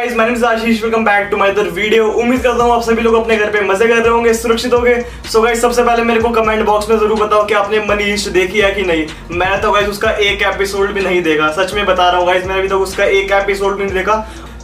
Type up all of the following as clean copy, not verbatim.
Guys, my name is Ashish, welcome back to my other video. उम्मीद करता हूँ आप सभी लोग अपने घर पे मजे कर रहे होंगे, सुरक्षित होंगे। सो गाइस, सबसे पहले मेरे को कमेंट बॉक्स में जरूर बताओ कि आपने मनी हीस्ट देखी है कि नहीं। मैं तो गाइस उसका एक एपिसोड भी नहीं देखा, सच में बता रहा हूँ गाइस, मैंने अभी तक उसका एक एपिसोड भी नहीं देखा।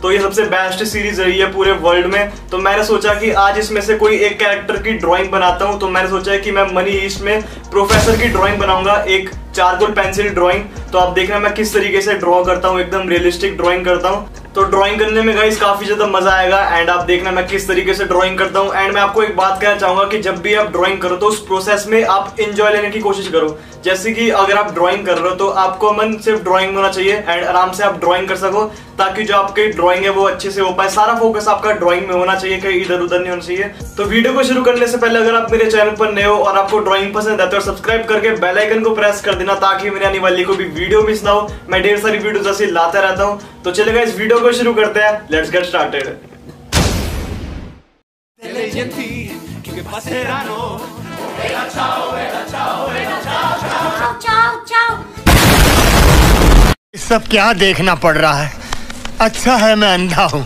तो ये सबसे बेस्ट सीरीज रही है पूरे वर्ल्ड में। तो मैंने सोचा कि आज इसमें से कोई एक कैरेक्टर की ड्राइंग बनाता हूँ। तो मैंने सोचा है कि मैं मनी हीस्ट में प्रोफेसर की ड्राइंग बनाऊंगा, एक चारकोल पेंसिल ड्राइंग। तो आप देखना मैं किस तरीके से ड्रॉ करता हूँ, एकदम रियलिस्टिक ड्राइंग करता हूँ। तो ड्राइंग करने में गाइस काफी ज्यादा मजा आएगा, एंड आप देखना मैं किस तरीके से ड्राइंग करता हूँ। एंड मैं आपको एक बात कहना चाहूंगा कि जब भी आप ड्राइंग करो तो उस प्रोसेस में आप एंजॉय लेने की कोशिश करो। जैसे कि अगर आप ड्राइंग कर रहे हो तो आपको मन सिर्फ ड्राइंग होना चाहिए एंड आराम से आप ड्राइंग कर सको, ताकि जो आपकी ड्राइंग है वो अच्छे से हो पाए। सारा फोकस आपका ड्राइंग में होना चाहिए, कहीं इधर उधर नहीं होना चाहिए। तो वीडियो को शुरू करने से पहले, अगर आप मेरे चैनल पर नए हो और आपको ड्राइंग पसंद है तो सब्सक्राइब करके बेल आइकन को प्रेस कर देना, ताकि मेरे आने वाली कोई भी वीडियो मिस ना हो। मैं ढेर सारी वीडियोस ऐसे लाता रहता हूँ। तो चलेगा, इस वीडियो को शुरू करते हैं। Let's get started. सब क्या देखना पड़ रहा है, अच्छा है मैं अंधा हूँ।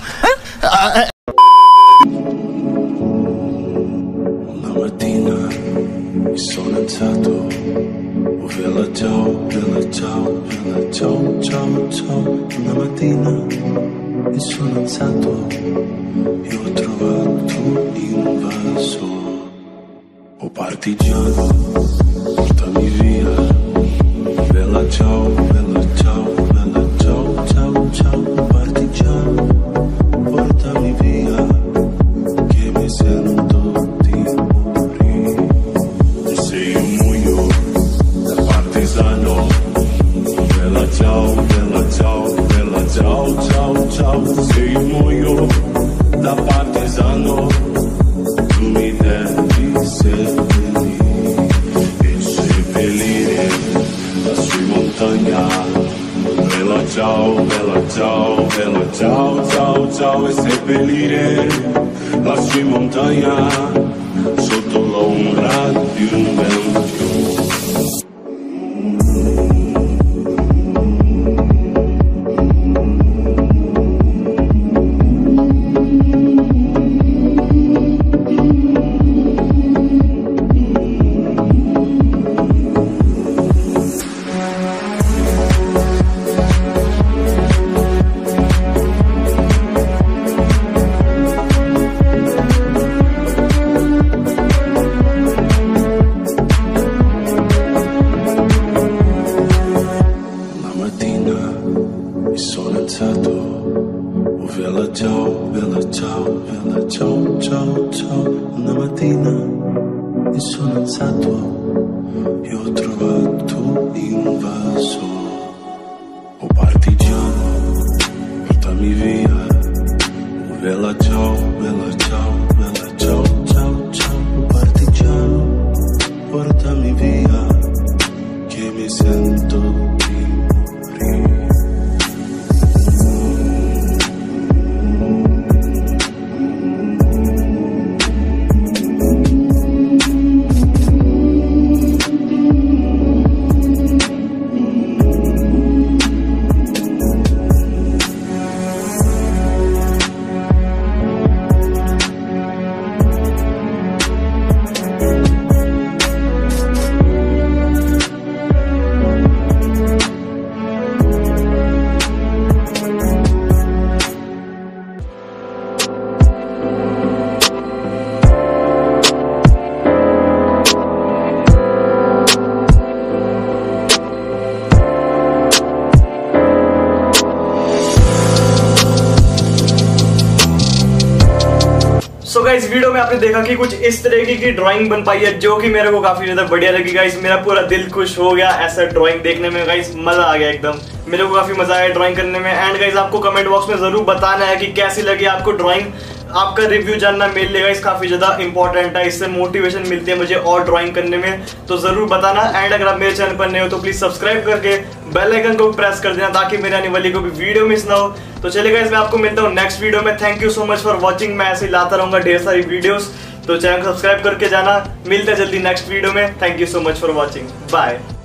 Ciao e seppellire la sua montagna sotto l'ombra di un bel fiume. इस वीडियो में आपने देखा कि कुछ इस तरीके की ड्राइंग बन पाई है, जो कि मेरे को काफी ज्यादा बढ़िया लगी गाइस। मेरा पूरा दिल खुश हो गया ऐसा ड्राइंग देखने में गाइस, मजा आ गया एकदम। मेरे को काफी मजा आया ड्राइंग करने में। एंड गाइस, आपको कमेंट बॉक्स में जरूर बताना है कि कैसी लगी आपको ड्राइंग, आपका रिव्यू जानना मिलेगा। इस काफी ज्यादा इंपॉर्टेंट है, इससे मोटिवेशन मिलती है मुझे और ड्राइंग करने में, तो जरूर बताना। एंड अगर आप मेरे चैनल पर नए हो तो प्लीज सब्सक्राइब करके बेल आइकन को प्रेस कर देना, ताकि मेरे आने वाली को भी वीडियो मिस ना हो। तो चलेगा, इसमें आपको मिलता हूँ नेक्स्ट वीडियो में। Thank you so much for watching. मैं ऐसे लाता रहूंगा ढेर सारी वीडियोस, तो चैनल को सब्सक्राइब करके जाना। मिलते हैं जल्दी नेक्स्ट वीडियो में। Thank you so much for watching, bye.